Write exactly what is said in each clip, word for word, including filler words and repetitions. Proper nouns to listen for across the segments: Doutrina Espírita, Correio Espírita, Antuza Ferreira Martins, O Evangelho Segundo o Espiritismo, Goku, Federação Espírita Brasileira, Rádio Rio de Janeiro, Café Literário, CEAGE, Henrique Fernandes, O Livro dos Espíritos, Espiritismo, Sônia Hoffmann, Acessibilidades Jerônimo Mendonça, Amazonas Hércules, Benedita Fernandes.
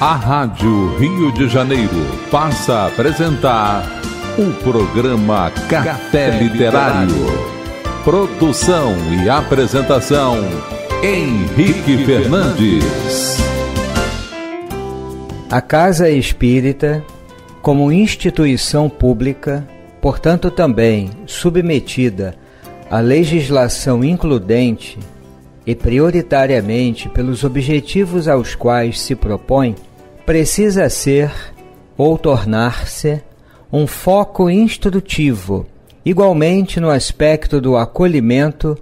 A Rádio Rio de Janeiro passa a apresentar o programa Café Literário. Produção e apresentação, Henrique Fernandes. A Casa Espírita, como instituição pública, portanto também submetida à legislação includente e prioritariamente pelos objetivos aos quais se propõe, precisa ser ou tornar-se um foco instrutivo, igualmente no aspecto do acolhimento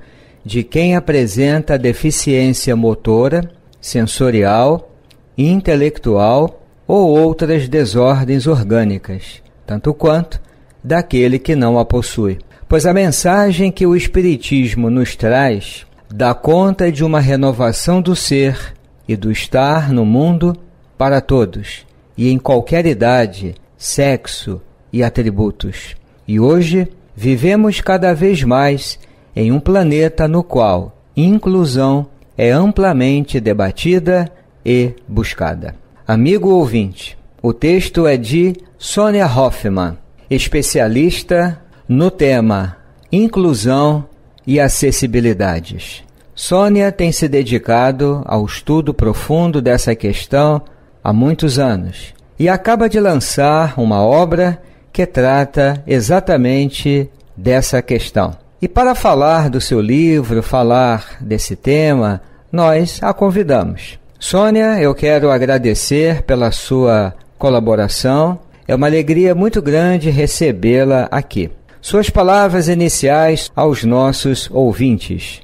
de quem apresenta deficiência motora, sensorial, intelectual ou outras desordens orgânicas, tanto quanto daquele que não a possui. Pois a mensagem que o Espiritismo nos traz dá conta de uma renovação do ser e do estar no mundo para todos, e em qualquer idade, sexo e atributos. E hoje vivemos cada vez mais em um planeta no qual inclusão é amplamente debatida e buscada. Amigo ouvinte, o texto é de Sônia Hoffmann, especialista no tema Inclusão e Acessibilidades. Sônia tem se dedicado ao estudo profundo dessa questão há muitos anos e acaba de lançar uma obra que trata exatamente dessa questão. E para falar do seu livro, falar desse tema, nós a convidamos. Sônia, eu quero agradecer pela sua colaboração. É uma alegria muito grande recebê-la aqui. Suas palavras iniciais aos nossos ouvintes.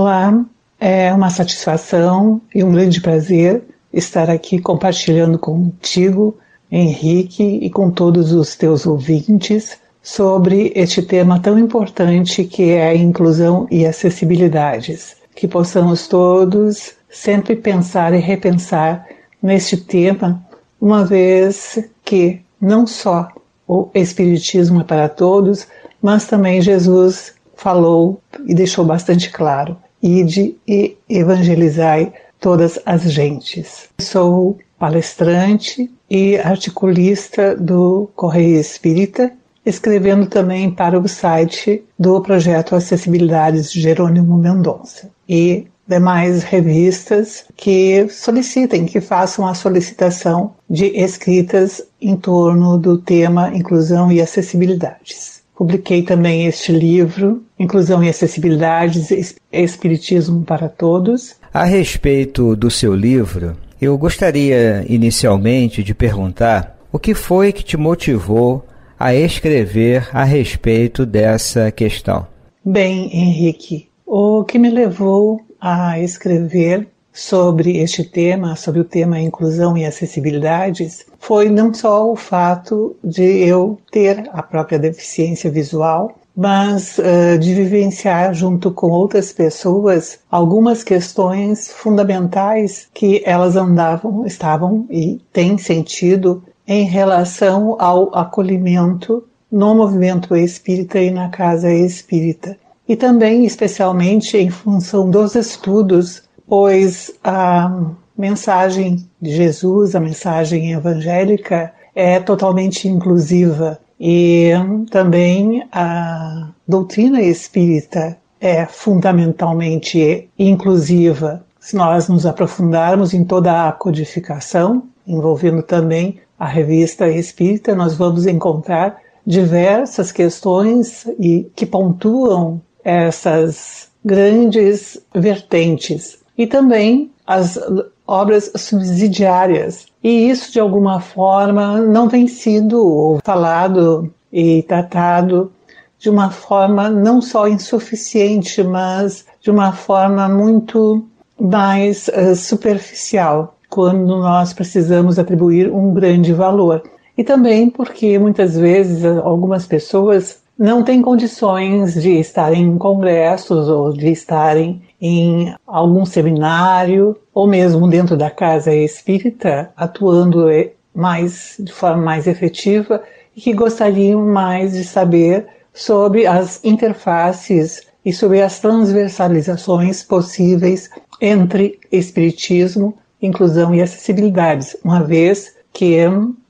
Olá, é uma satisfação e um grande prazer estar aqui compartilhando contigo, Henrique, e com todos os teus ouvintes sobre este tema tão importante que é a inclusão e acessibilidades. Que possamos todos sempre pensar e repensar neste tema, uma vez que não só o Espiritismo é para todos, mas também Jesus falou e deixou bastante claro: ide e evangelizai todas as gentes. Sou palestrante e articulista do Correio Espírita, escrevendo também para o site do projeto Acessibilidades Jerônimo Mendonça e demais revistas que solicitem, que façam a solicitação de escritas em torno do tema Inclusão e Acessibilidades. Publiquei também este livro, Inclusão e Acessibilidades, Espiritismo para Todos. A respeito do seu livro, eu gostaria inicialmente de perguntar o que foi que te motivou a escrever a respeito dessa questão. Bem, Henrique, o que me levou a escrever sobre este tema, sobre o tema inclusão e acessibilidades, foi não só o fato de eu ter a própria deficiência visual, mas uh, de vivenciar junto com outras pessoas algumas questões fundamentais que elas andavam, estavam e têm sentido em relação ao acolhimento no movimento espírita e na casa espírita. E também, especialmente, em função dos estudos, pois a mensagem de Jesus, a mensagem evangélica, é totalmente inclusiva. E também a doutrina espírita é fundamentalmente inclusiva. Se nós nos aprofundarmos em toda a codificação, envolvendo também a revista espírita, nós vamos encontrar diversas questões e que pontuam essas grandes vertentes e também as obras subsidiárias. E isso, de alguma forma, não vem sido falado e tratado de uma forma não só insuficiente, mas de uma forma muito mais uh, superficial, quando nós precisamos atribuir um grande valor. E também porque, muitas vezes, algumas pessoas não têm condições de estarem em congressos ou de estarem em algum seminário ou mesmo dentro da casa espírita, atuando mais de forma mais efetiva e que gostariam mais de saber sobre as interfaces e sobre as transversalizações possíveis entre espiritismo inclusão e acessibilidades, uma vez que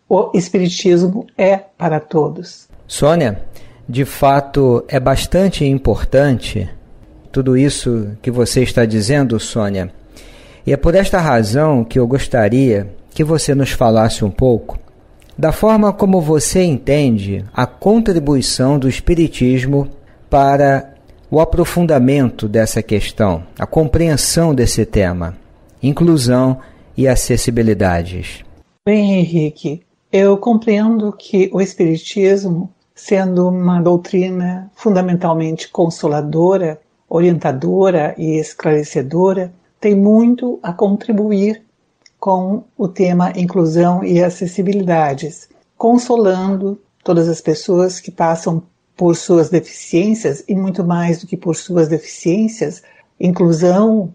o Espiritismo é para todos. Sônia, de fato é bastante importante tudo isso que você está dizendo, Sônia. E é por esta razão que eu gostaria que você nos falasse um pouco da forma como você entende a contribuição do Espiritismo para o aprofundamento dessa questão, a compreensão desse tema, inclusão e acessibilidades. Bem, Henrique, eu compreendo que o Espiritismo, sendo uma doutrina fundamentalmente consoladora, orientadora e esclarecedora, tem muito a contribuir com o tema inclusão e acessibilidades, consolando todas as pessoas que passam por suas deficiências, e muito mais do que por suas deficiências. Inclusão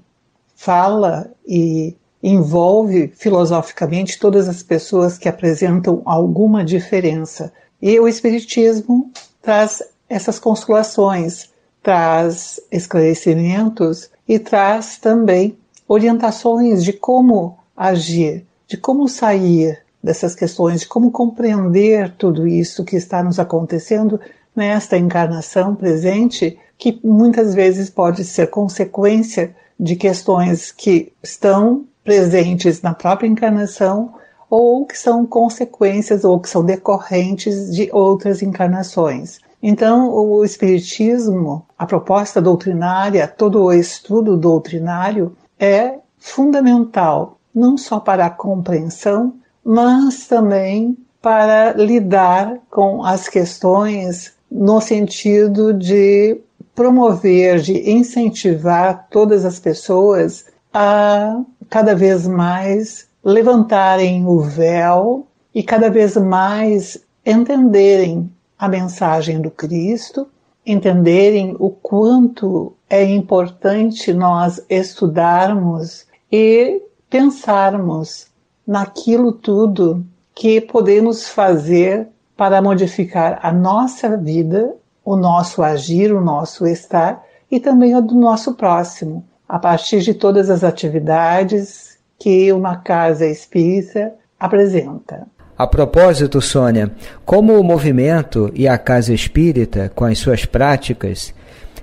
fala e envolve filosoficamente todas as pessoas que apresentam alguma diferença. E o Espiritismo traz essas consolações, traz esclarecimentos e traz também orientações de como agir, de como sair dessas questões, de como compreender tudo isso que está nos acontecendo nesta encarnação presente, que muitas vezes pode ser consequência de questões que estão presentes na própria encarnação, ou que são consequências ou que são decorrentes de outras encarnações. Então, o Espiritismo, a proposta doutrinária, todo o estudo doutrinário é fundamental, não só para a compreensão, mas também para lidar com as questões no sentido de promover, de incentivar todas as pessoas a cada vez mais levantarem o véu e cada vez mais entenderem a mensagem do Cristo, entenderem o quanto é importante nós estudarmos e pensarmos naquilo tudo que podemos fazer para modificar a nossa vida, o nosso agir, o nosso estar e também o do nosso próximo, a partir de todas as atividades que uma casa espírita apresenta. A propósito, Sônia, como o movimento e a Casa Espírita, com as suas práticas,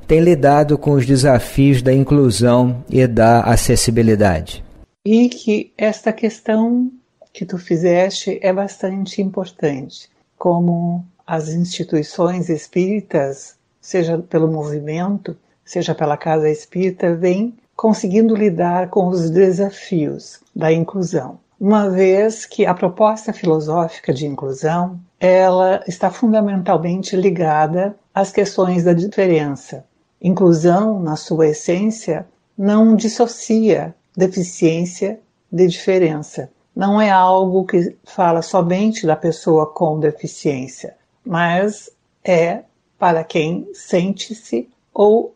têm lidado com os desafios da inclusão e da acessibilidade? E que esta questão que tu fizeste é bastante importante. Como as instituições espíritas, seja pelo movimento, seja pela Casa Espírita, vêm conseguindo lidar com os desafios da inclusão. Uma vez que a proposta filosófica de inclusão, ela está fundamentalmente ligada às questões da diferença. Inclusão, na sua essência, não dissocia deficiência de diferença. Não é algo que fala somente da pessoa com deficiência, mas é para quem sente-se ou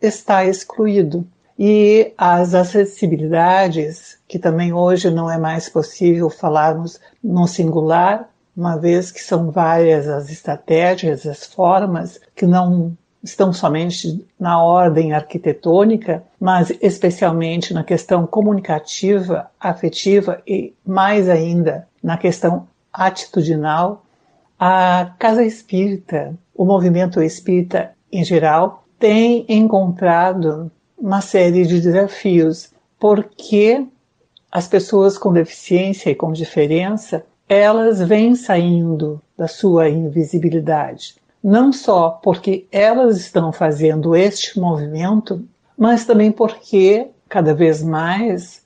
está excluído. E as acessibilidades, que também hoje não é mais possível falarmos no singular, uma vez que são várias as estratégias, as formas, que não estão somente na ordem arquitetônica, mas especialmente na questão comunicativa, afetiva e mais ainda na questão atitudinal. A Casa Espírita, o movimento espírita em geral, tem encontrado uma série de desafios, porque as pessoas com deficiência e com diferença, elas vêm saindo da sua invisibilidade. Não só porque elas estão fazendo este movimento, mas também porque, cada vez mais,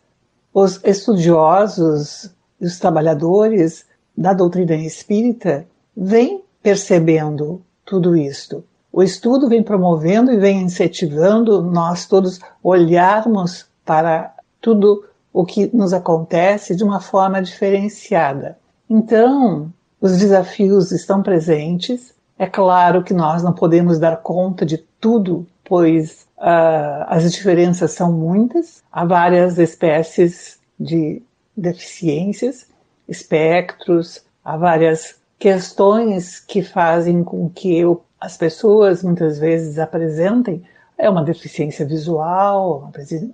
os estudiosos, os trabalhadores da doutrina espírita vêm percebendo tudo isto. O estudo vem promovendo e vem incentivando nós todos olharmos para tudo o que nos acontece de uma forma diferenciada. Então, os desafios estão presentes. É claro que nós não podemos dar conta de tudo, pois uh, as diferenças são muitas. Há várias espécies de deficiências, espectros, há várias questões que fazem com que o as pessoas muitas vezes apresentem é uma deficiência visual,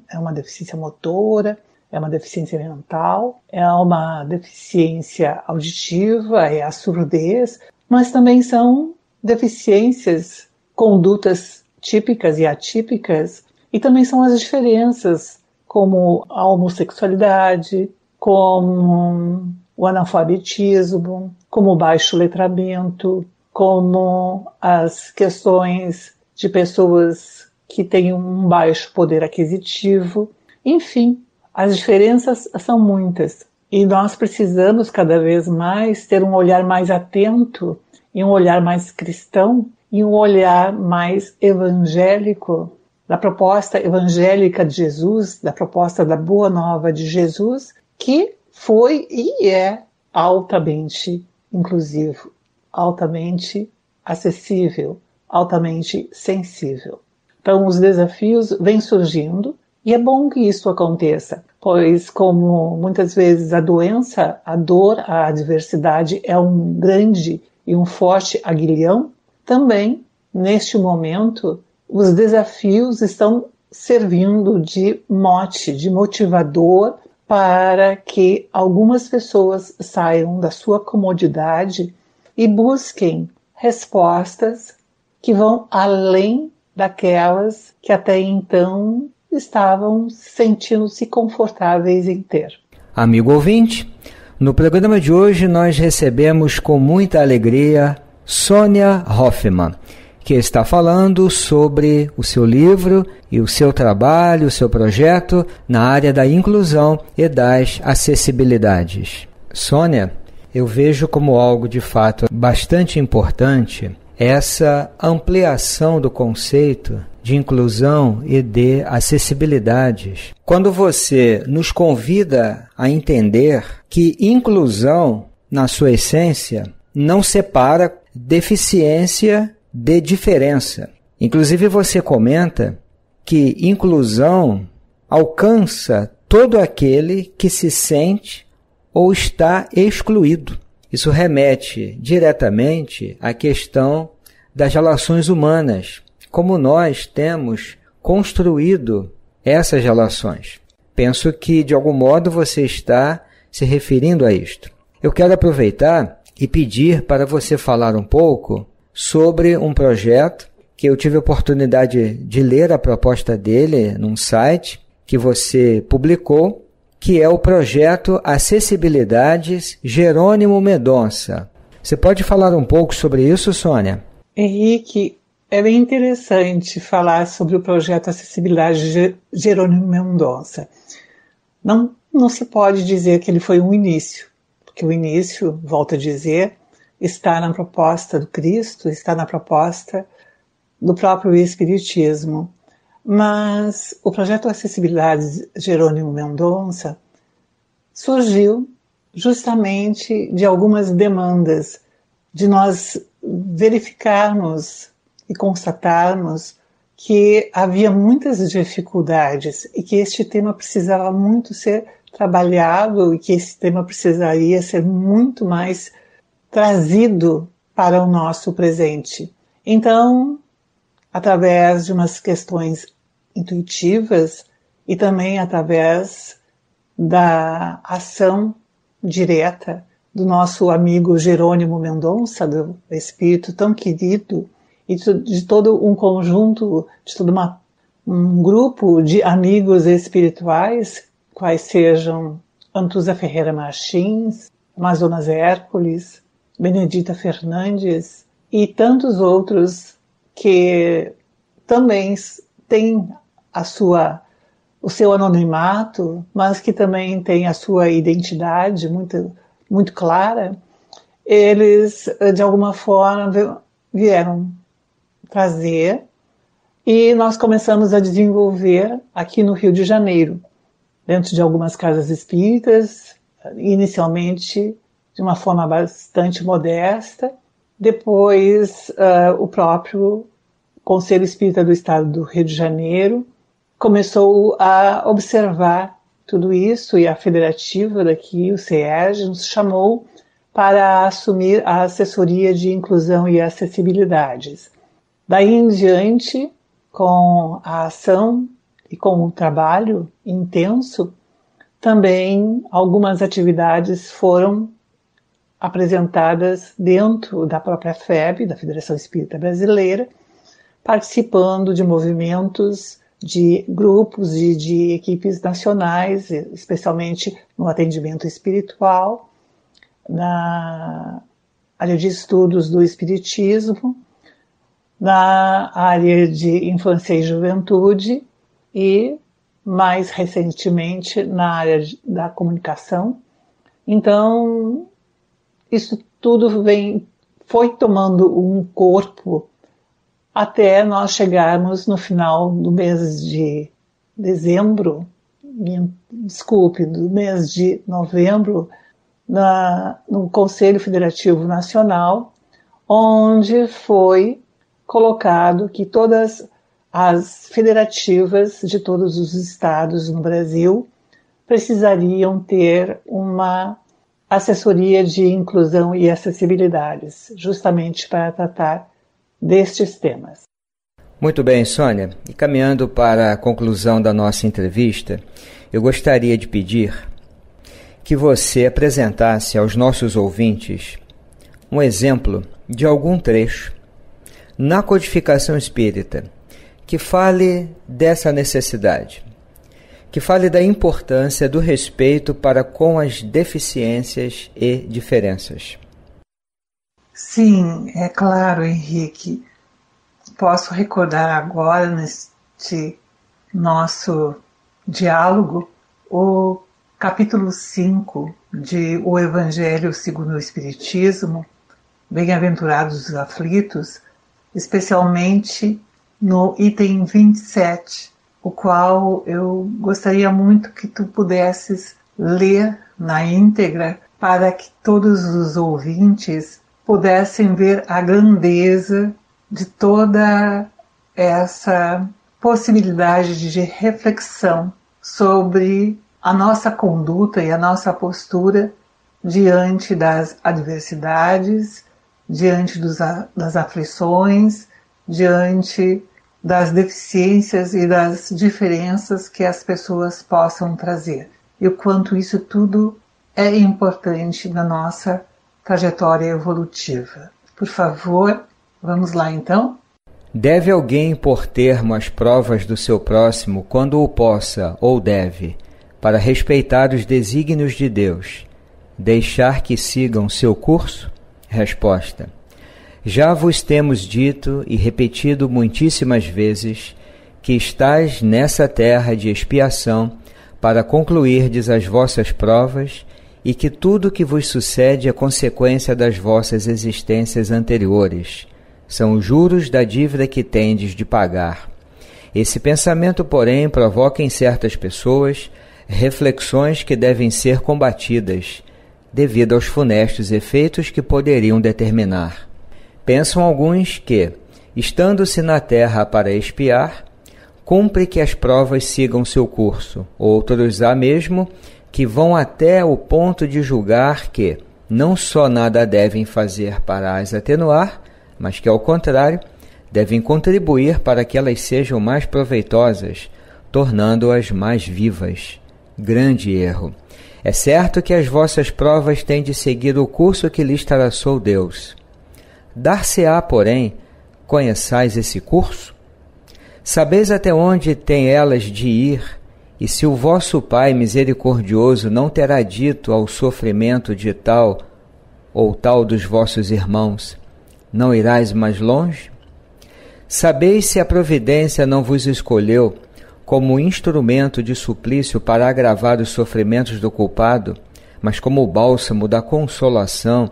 é uma deficiência motora, é uma deficiência mental, é uma deficiência auditiva, é a surdez, mas também são deficiências, condutas típicas e atípicas, e também são as diferenças, como a homossexualidade, como o analfabetismo, como o baixo letramento, como as questões de pessoas que têm um baixo poder aquisitivo. Enfim, as diferenças são muitas e nós precisamos cada vez mais ter um olhar mais atento e um olhar mais cristão e um olhar mais evangélico, da proposta evangélica de Jesus, da proposta da Boa Nova de Jesus, que foi e é altamente inclusivo, altamente acessível, altamente sensível. Então os desafios vêm surgindo e é bom que isso aconteça, pois como muitas vezes a doença, a dor, a adversidade é um grande e um forte aguilhão, também neste momento os desafios estão servindo de mote, de motivador para que algumas pessoas saiam da sua comodidade e busquem respostas que vão além daquelas que até então estavam sentindo-se confortáveis em ter. Amigo ouvinte, no programa de hoje nós recebemos com muita alegria Sônia Hoffmann, que está falando sobre o seu livro e o seu trabalho, o seu projeto na área da inclusão e das acessibilidades. Sônia, eu vejo como algo de fato bastante importante essa ampliação do conceito de inclusão e de acessibilidades. Quando você nos convida a entender que inclusão, na sua essência, não separa deficiência de diferença. Inclusive você comenta que inclusão alcança todo aquele que se sente ou está excluído. Isso remete diretamente à questão das relações humanas, como nós temos construído essas relações. Penso que, de algum modo, você está se referindo a isto. Eu quero aproveitar e pedir para você falar um pouco sobre um projeto que eu tive a oportunidade de ler a proposta dele num site que você publicou, que é o projeto Acessibilidades Jerônimo Mendonça. Você pode falar um pouco sobre isso, Sônia? Henrique, é bem interessante falar sobre o projeto Acessibilidades Jerônimo Mendonça. Não, não se pode dizer que ele foi um início, porque o início, volto a dizer, está na proposta do Cristo, está na proposta do próprio Espiritismo. Mas o projeto Acessibilidades Jerônimo Mendonça surgiu justamente de algumas demandas, de nós verificarmos e constatarmos que havia muitas dificuldades e que este tema precisava muito ser trabalhado e que esse tema precisaria ser muito mais trazido para o nosso presente. Então, através de umas questões intuitivas e também através da ação direta do nosso amigo Jerônimo Mendonça, do espírito tão querido, e de todo um conjunto, de todo uma, um grupo de amigos espirituais, quais sejam Antuza Ferreira Martins, Amazonas Hércules, Benedita Fernandes e tantos outros que também têm a sua, o seu anonimato, mas que também têm a sua identidade muito, muito clara, eles de alguma forma vieram trazer e nós começamos a desenvolver aqui no Rio de Janeiro, dentro de algumas casas espíritas, inicialmente de uma forma bastante modesta. Depois, uh, o próprio Conselho Espírita do Estado do Rio de Janeiro começou a observar tudo isso e a federativa daqui, o CEAGE, nos chamou para assumir a assessoria de inclusão e acessibilidades. Daí em diante, com a ação e com o trabalho intenso, também algumas atividades foram apresentadas dentro da própria F E B, da Federação Espírita Brasileira, participando de movimentos, de grupos e de equipes nacionais, especialmente no atendimento espiritual, na área de estudos do Espiritismo, na área de infância e juventude e, mais recentemente, na área da comunicação. Então, isso tudo vem, foi tomando um corpo até nós chegarmos no final do mês de dezembro, desculpe, do mês de novembro, na, no Conselho Federativo Nacional, onde foi colocado que todas as federativas de todos os estados no Brasil precisariam ter uma assessoria de inclusão e acessibilidades, justamente para tratar destes temas. Muito bem, Sônia. E caminhando para a conclusão da nossa entrevista, eu gostaria de pedir que você apresentasse aos nossos ouvintes um exemplo de algum trecho na codificação espírita que fale dessa necessidade, que fale da importância do respeito para com as deficiências e diferenças. Sim, é claro, Henrique. Posso recordar agora, neste nosso diálogo, o capítulo cinco de O Evangelho Segundo o Espiritismo, Bem-aventurados os aflitos, especialmente no item vinte e sete, o qual eu gostaria muito que tu pudesses ler na íntegra para que todos os ouvintes pudessem ver a grandeza de toda essa possibilidade de reflexão sobre a nossa conduta e a nossa postura diante das adversidades, diante dos, das aflições, diante das deficiências e das diferenças que as pessoas possam trazer. E o quanto isso tudo é importante na nossa trajetória evolutiva. Por favor, vamos lá então? Deve alguém pôr termo às provas do seu próximo quando o possa ou deve, para respeitar os desígnios de Deus, deixar que sigam seu curso? Resposta: já vos temos dito e repetido muitíssimas vezes que estáis nessa terra de expiação para concluirdes as vossas provas e que tudo o que vos sucede é consequência das vossas existências anteriores. São os juros da dívida que tendes de pagar. Esse pensamento, porém, provoca em certas pessoas reflexões que devem ser combatidas devido aos funestos efeitos que poderiam determinar. Pensam alguns que, estando-se na terra para expiar, cumpre que as provas sigam seu curso. Outros há mesmo que vão até o ponto de julgar que não só nada devem fazer para as atenuar, mas que, ao contrário, devem contribuir para que elas sejam mais proveitosas, tornando-as mais vivas. Grande erro. É certo que as vossas provas têm de seguir o curso que lhes traçou Deus. Dar-se-á, porém, conheçais esse curso? Sabeis até onde têm elas de ir, e se o vosso Pai misericordioso não terá dito ao sofrimento de tal ou tal dos vossos irmãos, não irás mais longe? Sabeis se a providência não vos escolheu como instrumento de suplício para agravar os sofrimentos do culpado, mas como o bálsamo da consolação,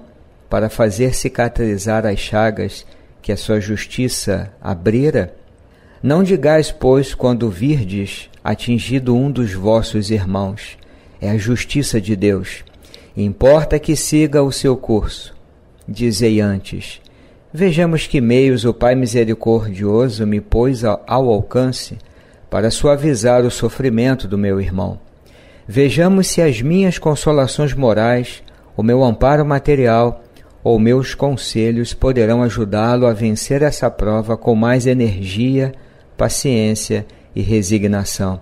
para fazer cicatrizar as chagas que a sua justiça abrira? Não digais, pois, quando virdes atingido um dos vossos irmãos, é a justiça de Deus, importa que siga o seu curso. Dizei antes: vejamos que meios o Pai misericordioso me pôs ao alcance para suavizar o sofrimento do meu irmão. Vejamos se as minhas consolações morais, o meu amparo material ou meus conselhos poderão ajudá-lo a vencer essa prova com mais energia, paciência e resignação.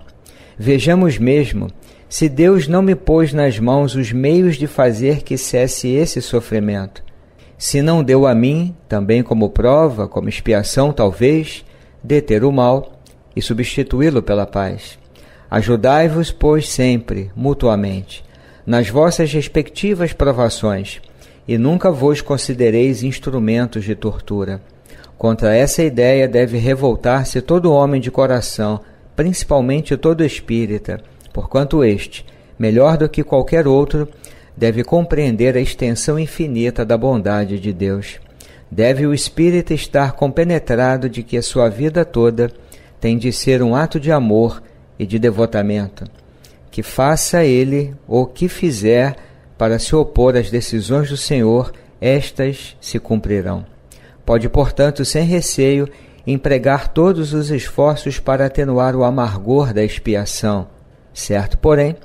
Vejamos mesmo se Deus não me pôs nas mãos os meios de fazer que cesse esse sofrimento? Se não deu a mim, também como prova, como expiação talvez, deter o mal e substituí-lo pela paz. Ajudai-vos, pois, sempre, mutuamente, nas vossas respectivas provações, e nunca vos considereis instrumentos de tortura. Contra essa ideia deve revoltar-se todo homem de coração, principalmente todo espírita, porquanto este, melhor do que qualquer outro, deve compreender a extensão infinita da bondade de Deus. Deve o espírita estar compenetrado de que a sua vida toda tem de ser um ato de amor e de devotamento, que faça ele o que fizer para se opor às decisões do Senhor, estas se cumprirão. Pode, portanto, sem receio, empregar todos os esforços para atenuar o amargor da expiação, certo, porém,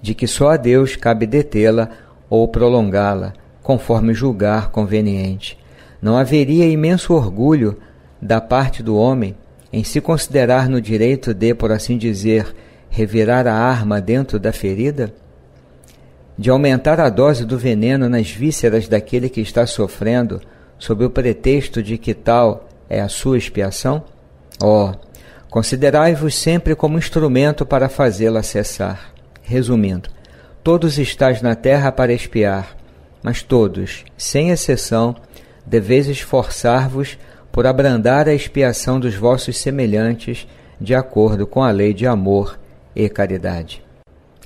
de que só a Deus cabe detê-la ou prolongá-la, conforme julgar conveniente. Não haveria imenso orgulho da parte do homem em se considerar no direito de, por assim dizer, revirar a arma dentro da ferida? De aumentar a dose do veneno nas vísceras daquele que está sofrendo, sob o pretexto de que tal é a sua expiação? Oh, considerai-vos sempre como instrumento para fazê-la cessar. Resumindo, todos estáis na terra para expiar, mas todos, sem exceção, deveis esforçar-vos por abrandar a expiação dos vossos semelhantes de acordo com a lei de amor e caridade.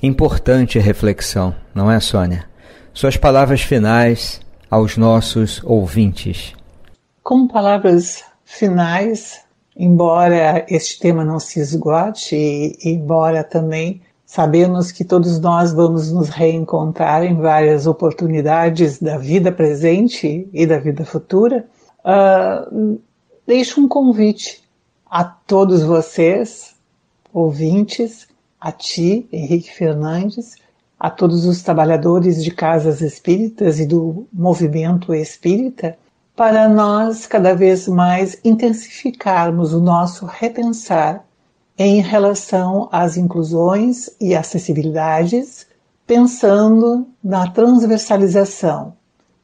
Importante reflexão, não é, Sônia? Suas palavras finais aos nossos ouvintes. Com palavras finais, embora este tema não se esgote, e embora também sabemos que todos nós vamos nos reencontrar em várias oportunidades da vida presente e da vida futura, uh, deixo um convite a todos vocês, ouvintes, a ti, Henrique Fernandes, a todos os trabalhadores de casas espíritas e do movimento espírita, para nós cada vez mais intensificarmos o nosso repensar em relação às inclusões e acessibilidades, pensando na transversalização,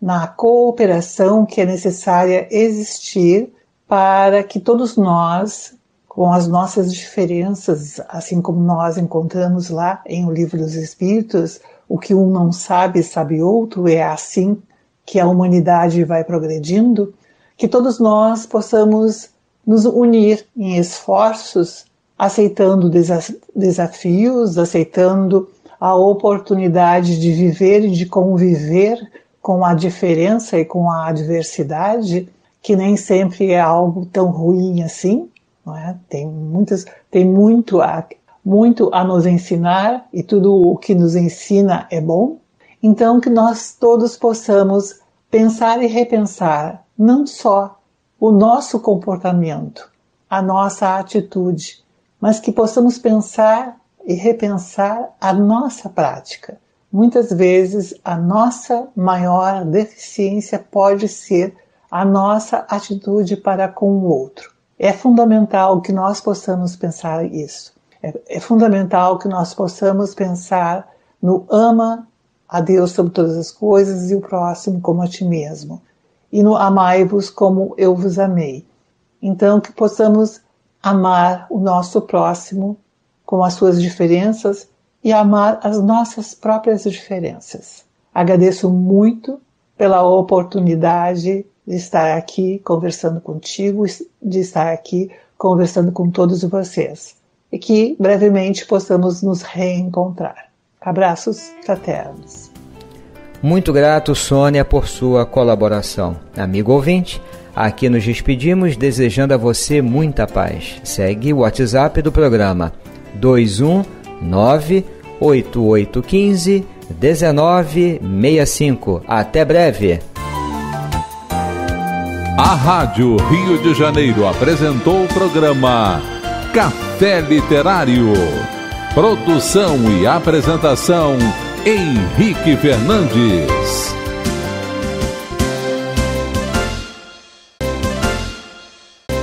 na cooperação que é necessária existir para que todos nós, com as nossas diferenças, assim como nós encontramos lá em O Livro dos Espíritos, o que um não sabe, sabe outro, é assim que a humanidade vai progredindo, que todos nós possamos nos unir em esforços, aceitando desafios, aceitando a oportunidade de viver e de conviver com a diferença e com a adversidade, que nem sempre é algo tão ruim assim, não é? Tem, muitas, tem muito, a, muito a nos ensinar, e tudo o que nos ensina é bom. Então que nós todos possamos pensar e repensar não só o nosso comportamento, a nossa atitude, mas que possamos pensar e repensar a nossa prática. Muitas vezes a nossa maior deficiência pode ser a nossa atitude para com o outro. É fundamental que nós possamos pensar isso. É, é fundamental que nós possamos pensar no ama a Deus sobre todas as coisas e o próximo como a ti mesmo. E no amai-vos como eu vos amei. Então que possamos amar o nosso próximo com as suas diferenças e amar as nossas próprias diferenças. Agradeço muito pela oportunidade de estar aqui conversando contigo, de estar aqui conversando com todos vocês. E que brevemente possamos nos reencontrar. Abraços fraternos. Muito grato, Sônia, por sua colaboração. Amigo ouvinte, aqui nos despedimos desejando a você muita paz. Segue o WhatsApp do programa dois um nove, oito oito um cinco, um nove seis cinco. Até breve! A Rádio Rio de Janeiro apresentou o programa Café Literário. Produção e apresentação Henrique Fernandes.